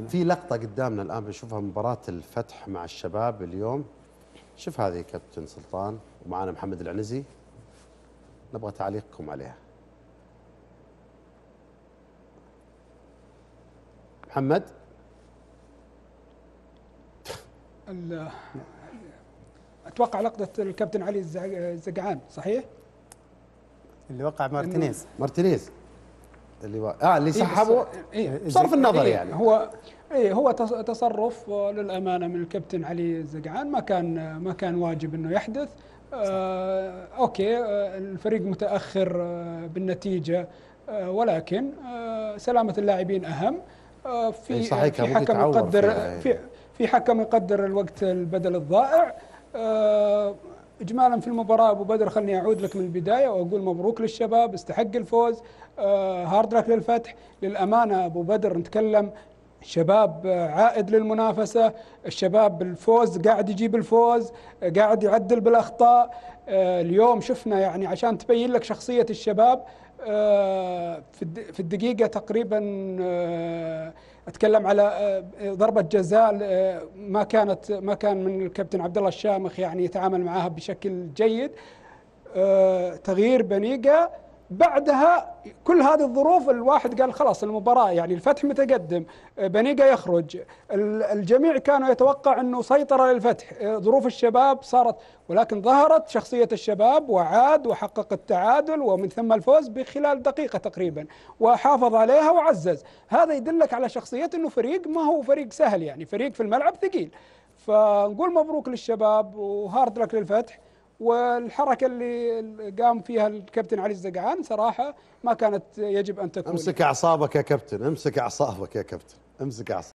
في لقطة قدامنا الآن بنشوفها مباراة الفتح مع الشباب اليوم. شوف هذه كابتن سلطان، ومعانا محمد العنزي، نبغى تعليقكم عليها. محمد، اتوقع لقطة الكابتن علي الزقعان صحيح؟ اللي وقع مارتينيز، مارتينيز اللي اللي سحبه بصرف النظر يعني هو هو تصرف للأمانة من الكابتن علي الزقعان ما كان واجب انه يحدث. اوكي الفريق متأخر بالنتيجة، ولكن سلامة اللاعبين اهم. في حكم يقدر في حكم يقدر الوقت البدل الضائع. إجمالا في المباراة أبو بدر، خلني أعود لك من البداية وأقول مبروك للشباب، استحق الفوز. هارد لك للفتح. للأمانة أبو بدر نتكلم شباب عائد للمنافسة، الشباب بالفوز قاعد يجيب الفوز، قاعد يعدل بالأخطاء. اليوم شفنا يعني عشان تبين لك شخصية الشباب في الدقيقة تقريبا، أتكلم على ضربة جزاء ما كان من الكابتن عبد الله الشامخ يعني يتعامل معها بشكل جيد. تغيير بنيقة، بعدها كل هذه الظروف الواحد قال خلاص المباراة يعني الفتح متقدم، بنيقة يخرج، الجميع كانوا يتوقع أنه سيطرة للفتح. ظروف الشباب صارت، ولكن ظهرت شخصية الشباب وعاد وحقق التعادل ومن ثم الفوز بخلال دقيقة تقريبا، وحافظ عليها وعزز. هذا يدلك على شخصية أنه فريق ما هو فريق سهل، يعني فريق في الملعب ثقيل. فنقول مبروك للشباب وهارد لك للفتح. والحركة اللي قام فيها الكابتن علي الزقعان صراحة ما كانت يجب أن تكون. امسك أعصابك يا كابتن، امسك أعصابك يا كابتن، امسك أعصابك.